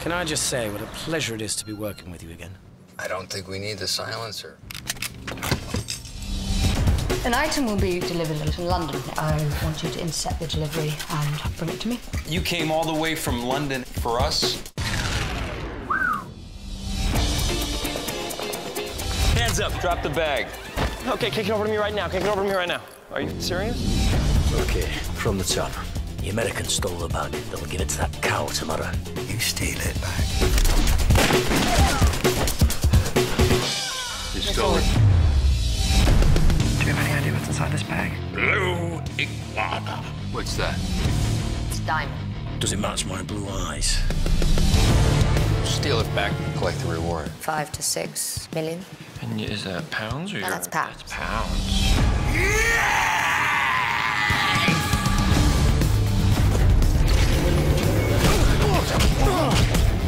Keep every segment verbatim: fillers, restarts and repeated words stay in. Can I just say what a pleasure it is to be working with you again? I don't think we need the silencer. An item will be delivered from London. I want you to intercept the delivery and bring it to me. You came all the way from London for us? Hands up, drop the bag. Okay, kick it over to me right now, kick it over to me right now. Are you serious? Okay, from the top. The Americans stole the bag. They'll give it to that cow tomorrow. You steal it back. You stole it. Do you have any idea what's inside this bag? Blue Iguana. What's that? It's diamond. Does it match my blue eyes? Steal it back and collect the reward. Five to six million. And is that pounds or? No, that's pounds. That's pounds. Yeah!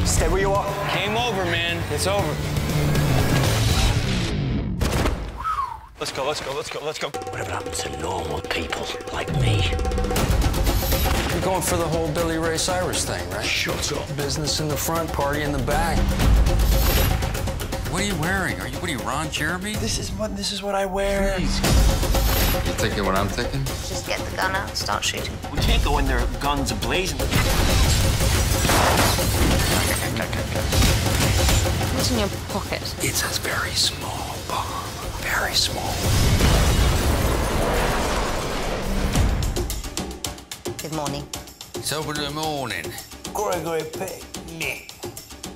Stay where you are. Game over, man. It's over. Let's go, let's go, let's go, let's go. Whatever happened to normal people like me? You're going for the whole Billy Ray Cyrus thing, right? Shut up. Business in the front, party in the back. What are you wearing? Are you, what are you, Ron Jeremy? This is what, this is what I wear. Jeez. You thinking what I'm thinking? Just get the gun out and start shooting. We can't go in there, guns ablazing. What's in your pocket? It's a very small bomb. Very small. Good morning. So good morning. Gregory Peck. Me.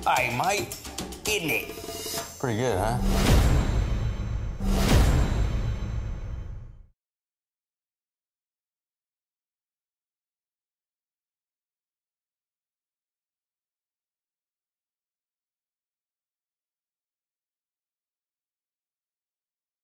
I might. Kidney. Pretty good, huh?